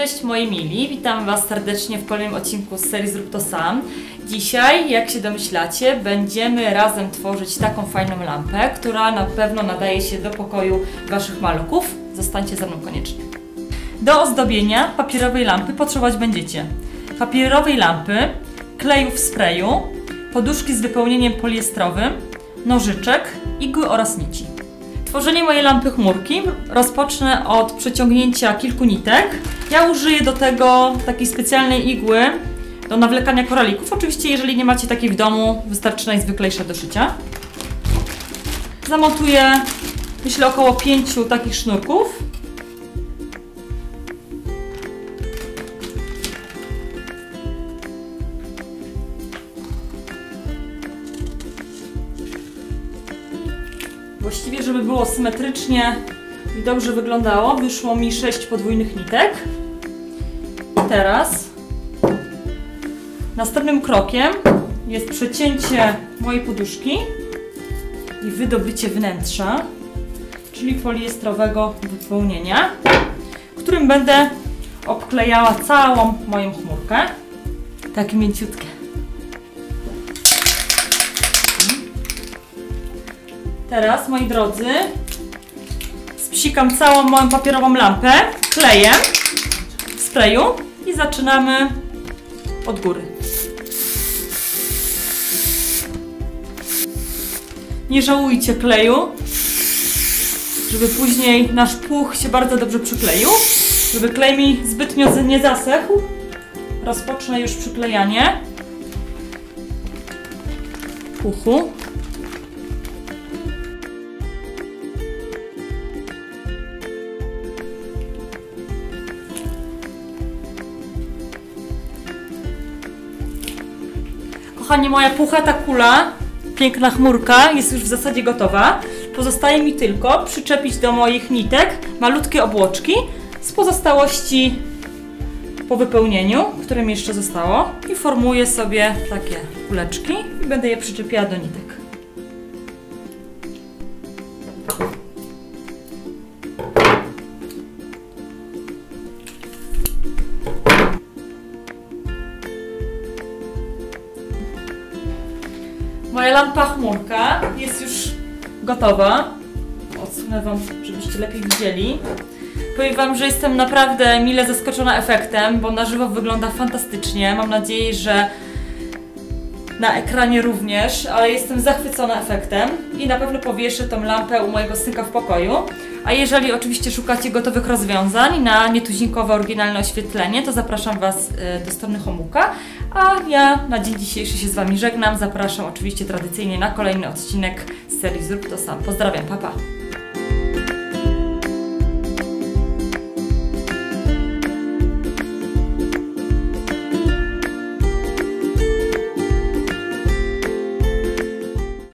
Cześć moi mili, witam Was serdecznie w kolejnym odcinku z serii Zrób to sam. Dzisiaj, jak się domyślacie, będziemy razem tworzyć taką fajną lampę, która na pewno nadaje się do pokoju Waszych maluchów. Zostańcie ze mną koniecznie. Do ozdobienia papierowej lampy potrzebować będziecie papierowej lampy, kleju w sprayu, poduszki z wypełnieniem poliestrowym, nożyczek, igły oraz nici. Tworzenie mojej lampy chmurki rozpocznę od przeciągnięcia kilku nitek. Ja użyję do tego takiej specjalnej igły do nawlekania koralików. Oczywiście, jeżeli nie macie takiej w domu, wystarczy najzwyklejsza do szycia. Zamontuję, myślę, około 5 takich sznurków. Właściwie, żeby było symetrycznie i dobrze wyglądało, wyszło mi 6 podwójnych nitek. Teraz następnym krokiem jest przecięcie mojej poduszki i wydobycie wnętrza, czyli poliestrowego wypełnienia, którym będę obklejała całą moją chmurkę. Takie mięciutkie. Teraz, moi drodzy, spsikam całą moją papierową lampę klejem w sprayu i zaczynamy od góry. Nie żałujcie kleju, żeby później nasz puch się bardzo dobrze przykleił. Żeby klej mi zbytnio nie zasechł, rozpocznę już przyklejanie puchu. Kochani, moja puchata kula, piękna chmurka jest już w zasadzie gotowa. Pozostaje mi tylko przyczepić do moich nitek malutkie obłoczki z pozostałości po wypełnieniu, które mi jeszcze zostało. I formuję sobie takie kuleczki i będę je przyczepiała do nitek. Moja lampa chmurka jest już gotowa. Odsunę Wam, żebyście lepiej widzieli. Powiem Wam, że jestem naprawdę mile zaskoczona efektem, bo na żywo wygląda fantastycznie. Mam nadzieję, że na ekranie również, ale jestem zachwycona efektem i na pewno powieszę tą lampę u mojego synka w pokoju. A jeżeli oczywiście szukacie gotowych rozwiązań na nietuzinkowe, oryginalne oświetlenie, to zapraszam Was do strony Homebooka. A ja na dzień dzisiejszy się z Wami żegnam. Zapraszam oczywiście tradycyjnie na kolejny odcinek z serii Zrób to sam. Pozdrawiam, pa pa!